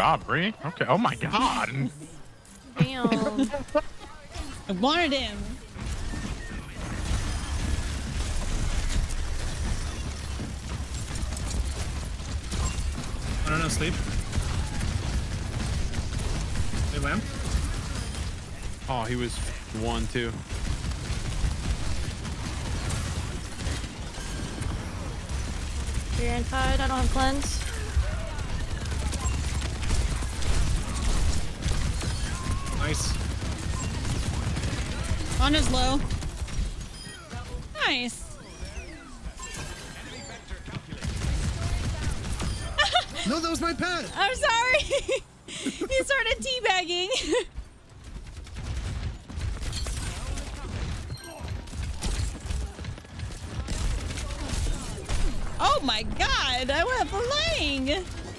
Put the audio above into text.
job, Bree. Okay. Oh my God. Damn. I wanted him. I don't know, sleep. They lamp. Oh, he was one, too. You're inside, I don't have cleanse. Nice. On is low. Nice. No, that was my pet. I'm sorry. He started teabagging. Oh my God, I went flying.